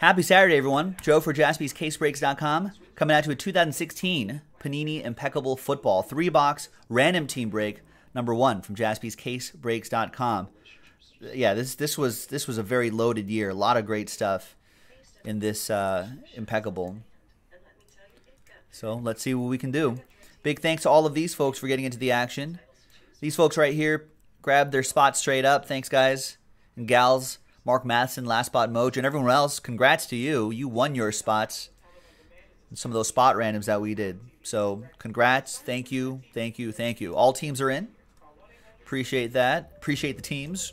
Happy Saturday, everyone. Joe for JaspysCaseBreaks.com coming out to a 2016 Panini Impeccable Football 3-box random team break number 1 from JaspysCaseBreaks.com. Yeah, this was a very loaded year. A lot of great stuff in this Impeccable. So let's see what we can do. Big thanks to all of these folks for getting into the action. These folks right here grabbed their spot straight up. Thanks, guys and gals. Mark Matheson, Last Spot Mojo, and everyone else, congrats to you. You won your spots and some of those spot randoms that we did. So congrats. Thank you. Thank you. Thank you. All teams are in. Appreciate that. Appreciate the teams.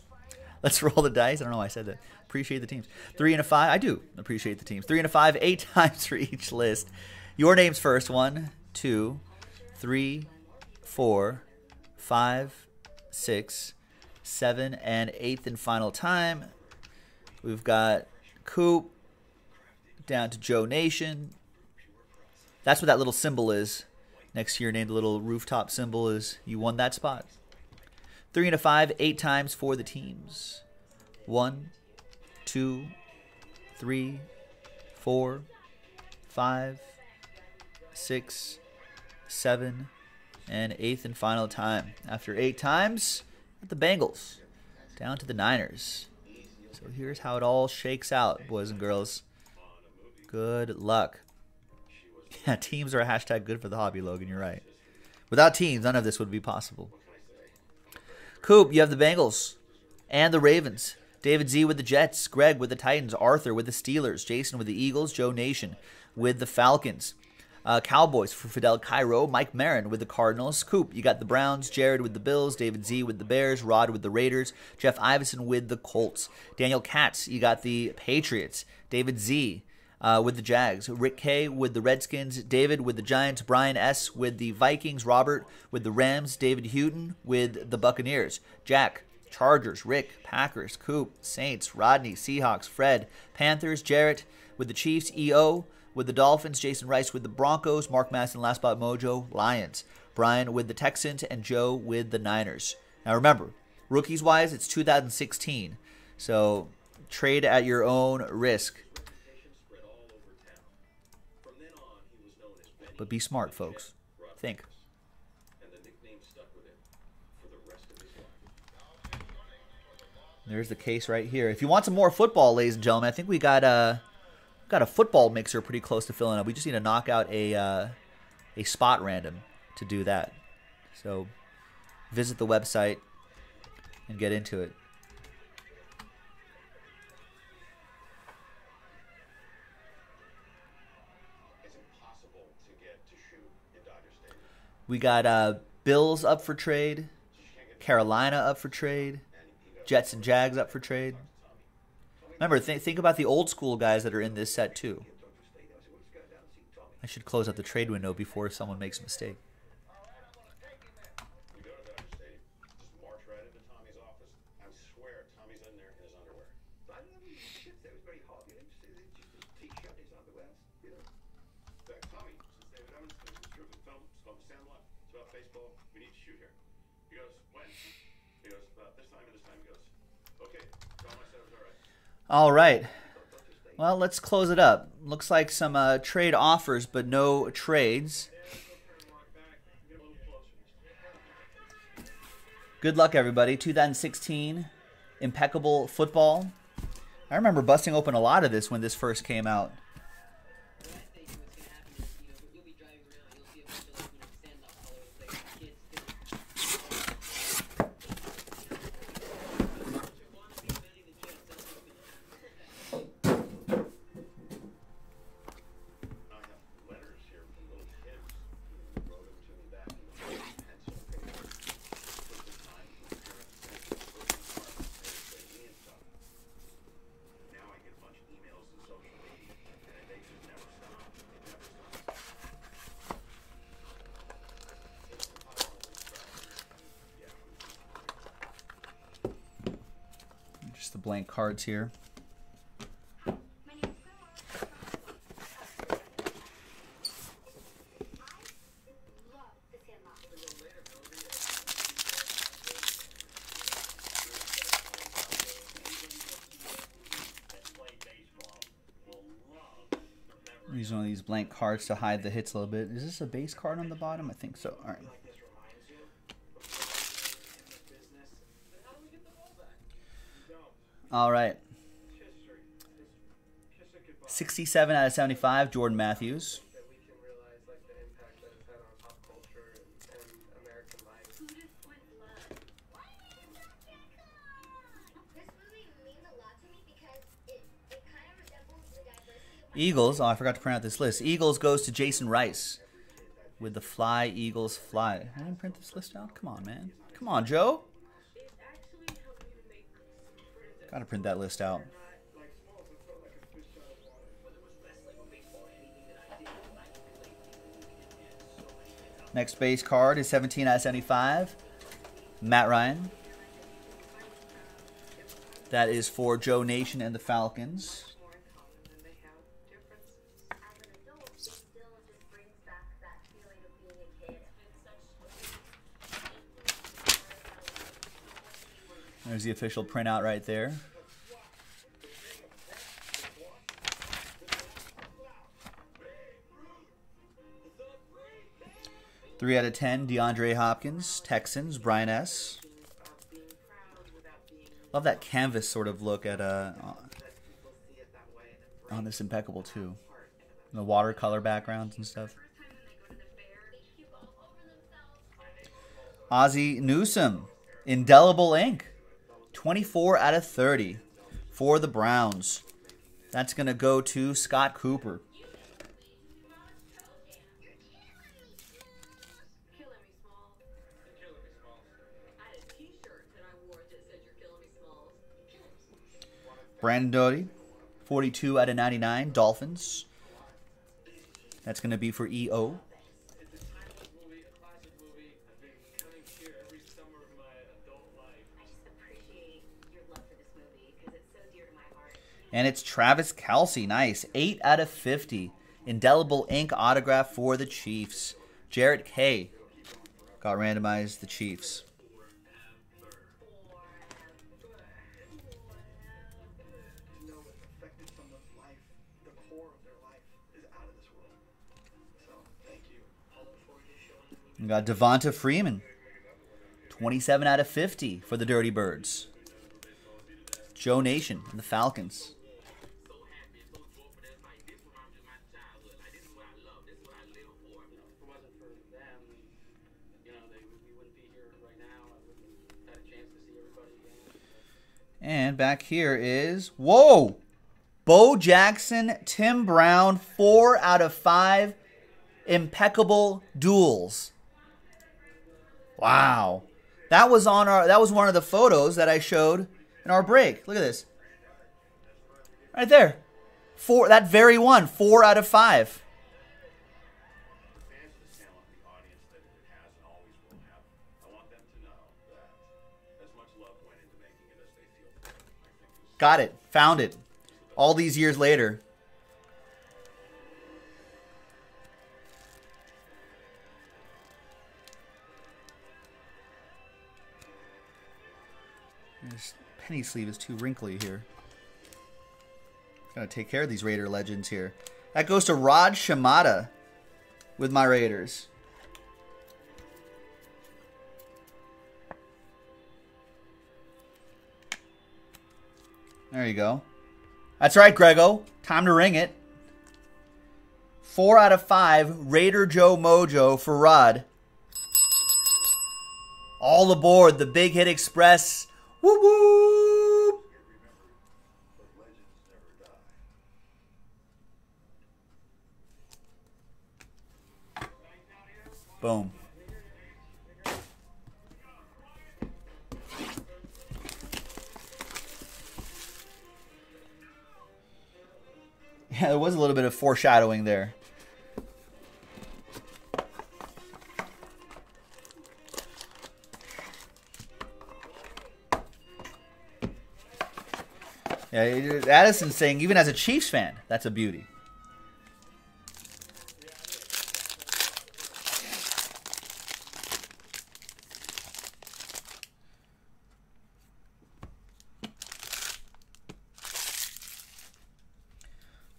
Let's roll the dice. I don't know why I said that. Appreciate the teams. 3 and a 5. I do appreciate the teams. 3 and a 5, 8 times for each list. Your name's first. 1, 2, 3, 4, 5, 6, 7, and 8th and final time. We've got Coop down to Joe Nation. That's what that little symbol is. Next to your name, the little rooftop symbol is you won that spot. 3 and a 5, 8 times for the teams. 1, 2, 3, 4, 5, 6, 7, and 8th and final time. After 8 times, at the Bengals, down to the Niners. So here's how it all shakes out, boys and girls. Good luck. Yeah, teams are a hashtag good for the hobby, Logan. You're right. Without teams, none of this would be possible. Coop, you have the Bengals and the Ravens. David Z with the Jets. Greg with the Titans. Arthur with the Steelers. Jason with the Eagles. Joe Nation with the Falcons. Cowboys for Fidel Cairo. Mike Marin with the Cardinals. Coop, you got the Browns. Jared with the Bills. David Z with the Bears. Rod with the Raiders. Jeff Iveson with the Colts. Daniel Katz, you got the Patriots. David Z with the Jags. Rick K with the Redskins. David with the Giants. Brian S with the Vikings. Robert with the Rams. David Hewton with the Buccaneers. Jack, Chargers. Rick, Packers. Coop, Saints. Rodney, Seahawks. Fred, Panthers. Jared with the Chiefs. EO with the Dolphins, Jason Rice with the Broncos, Mark Matheson, Last Spot Mojo, Lions, Brian with the Texans, and Joe with the Niners. Now remember, rookies-wise, it's 2016, so trade at your own risk. But be smart, folks. Think. There's the case right here. If you want some more football, ladies and gentlemen, I think we got got a football mixer pretty close to filling up. We just need to knock out a spot random to do that. So visit the website and get into it. We got Bills up for trade, Carolina up for trade, Jets and Jags up for trade. Remember, think about the old school guys that are in this set, too. I should close out the trade window before someone makes a mistake. All right. Well, let's close it up. Looks like some trade offers, but no trades. Good luck, everybody. 2016 Impeccable Football. I remember busting open a lot of this when this first came out. The blank cards here. Use one of these blank cards to hide the hits a little bit. Is this a base card on the bottom? I think so. All right. All right. 67 out of 75, Jordan Matthews. Eagles, oh, I forgot to print out this list. Eagles goes to Jason Rice with the Fly Eagles Fly. I didn't print this list out? Come on, man. Come on, Joe. Gotta print that list out. Next base card is 17 out of 75, Matt Ryan. That is for Joe Nation and the Falcons. There's the official printout right there. Three out of 10, DeAndre Hopkins, Texans, Brian S. Love that canvas sort of look at on this Impeccable too. And the watercolor backgrounds and stuff. Ozzie Newsome, indelible ink. 24 out of 30 for the Browns. That's going to go to Scott Cooper. Brandon Doty, 42 out of 99, Dolphins. That's going to be for EO. And it's Travis Kelce. Nice. 8 out of 50. Indelible ink autograph for the Chiefs. Jared K. Got randomized the Chiefs. We got Devonta Freeman. 27 out of 50 for the Dirty Birds. Joe Nation and the Falcons. And back here is, whoa, Bo Jackson, Tim Brown, 4 out of 5 Impeccable duels. Wow. That was on our, that was one of the photos that I showed in our break. Look at this. Right there. Four, that very one, 4 out of 5. Got it. Found it. All these years later. This penny sleeve is too wrinkly here. Gotta take care of these Raider legends here. That goes to Rod Shimada with my Raiders. There you go. That's right, Grego. Time to ring it. 4 out of 5, Raider Joe Mojo for Rod. All aboard the Big Hit Express. Woo woo! Boom. Yeah, there was a little bit of foreshadowing there. Yeah, Addison's saying, even as a Chiefs fan, that's a beauty.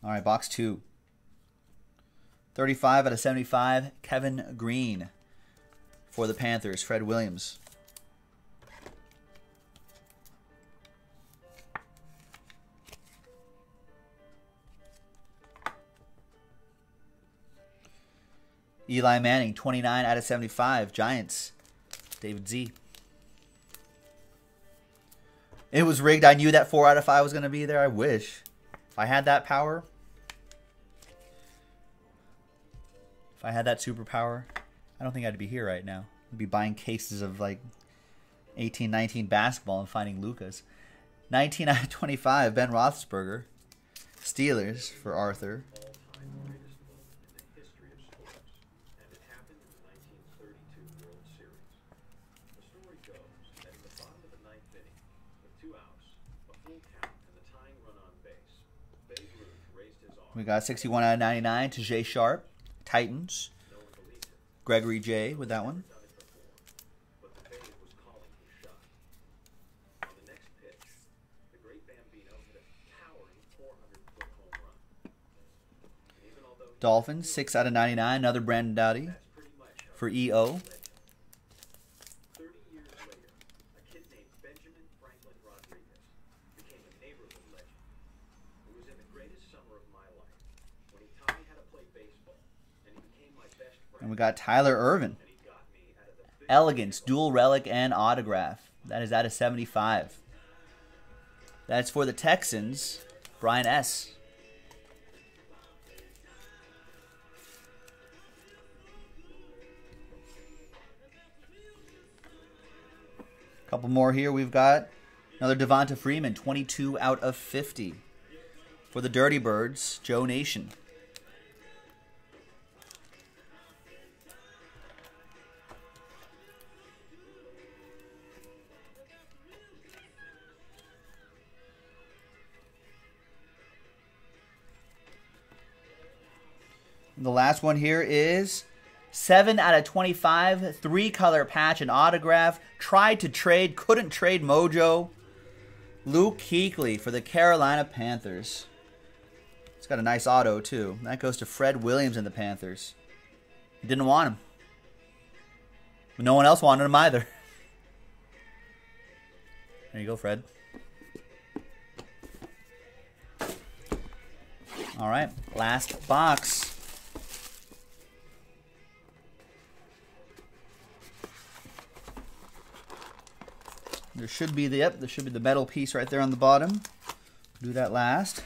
All right, box 2. 35/75, Kevin Green for the Panthers, Fred Williams. Eli Manning, 29/75, Giants, David Z. It was rigged. I knew that 4 out of 5 was going to be there. I wish. If I had that power. If I had that superpower, I don't think I'd be here right now. I'd be buying cases of like 18, 19 basketball and finding Lucas. 19/25, Ben Roethlisberger. Steelers for Arthur. We got 61/99 to J. Sharp, Titans. Gregory J. with that one. Dolphins, 6/99, another Brandon Dowdy for EO. And we got Tyler Ervin. Elegance, dual relic and autograph. That is out of 75. That's for the Texans, Brian S. A couple more here. We've got another Devonta Freeman, 22/50. For the Dirty Birds, Joe Nation. The last one here is 7/25, 3-color patch and autograph. Tried to trade, couldn't trade mojo. Luke Kuechly for the Carolina Panthers. It's got a nice auto too. That goes to Fred Williams and the Panthers. He didn't want him. But no one else wanted him either. There you go, Fred. All right, last box. There should be the there should be the metal piece right there on the bottom. Do that last.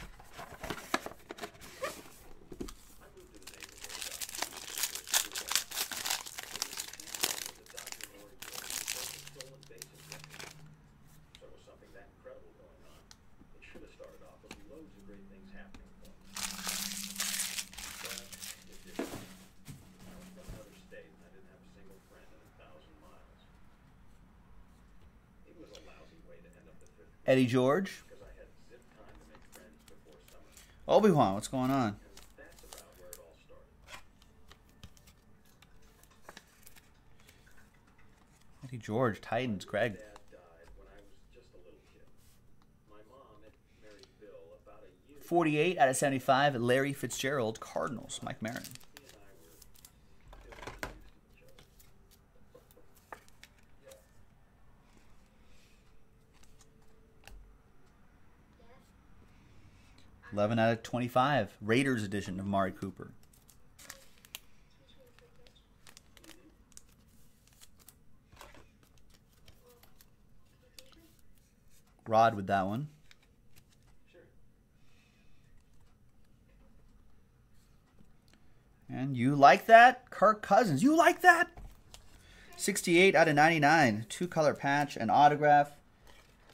Eddie George. Obi-Wan, what's going on? Eddie George, Titans, Greg. My mom had married Bill about a year ago. 48/75, Larry Fitzgerald, Cardinals, Mike Marin. Yeah. 11/25, Raiders edition of Mari Cooper. Rod with that one. And you like that? Kirk Cousins, you like that? 68/99, 2-color patch and autograph.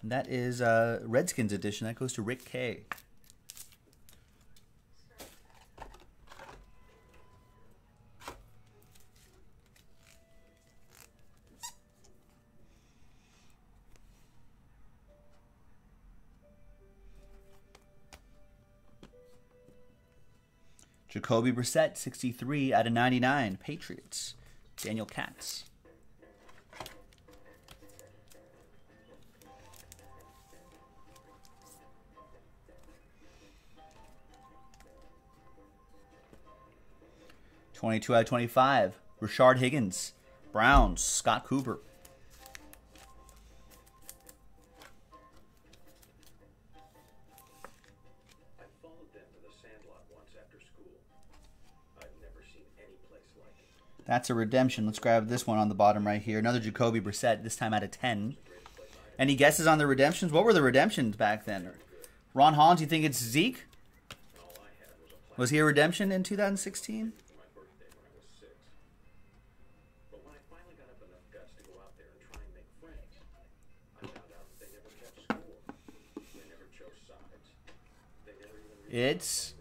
And that is Redskins edition. That goes to Rick K. Jacoby Brissett, 63/99, Patriots, Daniel Katz. 22 out of 25. Rashard Higgins. Browns, Scott Cooper. I followed them to the Sandlot once after school. I've never seen any place like it. That's a redemption. Let's grab this one on the bottom right here. Another Jacoby Brissett, this time out of 10. Any guesses on the redemptions? What were the redemptions back then? Ron Hollins, you think it's Zeke? Was he a redemption in 2016? It's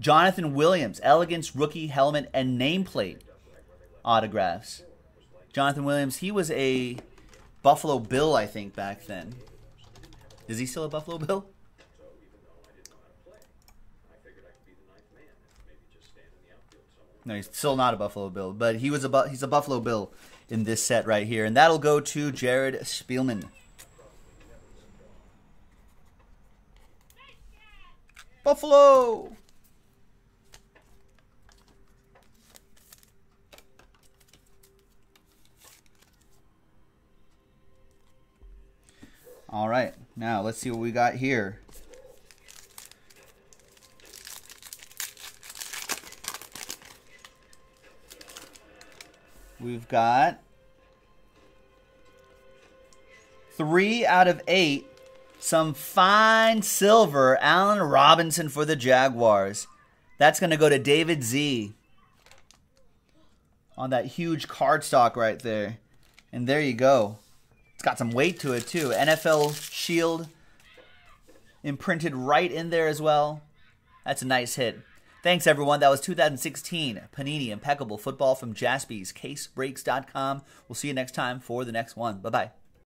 Jonathan Williams, Elegance, rookie, helmet, and nameplate autographs. Jonathan Williams, he was a Buffalo Bill, I think, back then. Is he still a Buffalo Bill? No, he's still not a Buffalo Bill, but he was he's a Buffalo Bill in this set right here. And that'll go to Jared Spielman. Buffalo! All right, now let's see what we got here. We've got 3 out of 8. Some fine silver, Allen Robinson for the Jaguars. That's going to go to David Z on that huge cardstock right there. And there you go. It's got some weight to it too. NFL Shield imprinted right in there as well. That's a nice hit. Thanks everyone. That was 2016 Panini Impeccable Football from JaspysCaseBreaks.com. We'll see you next time for the next one. Bye-bye.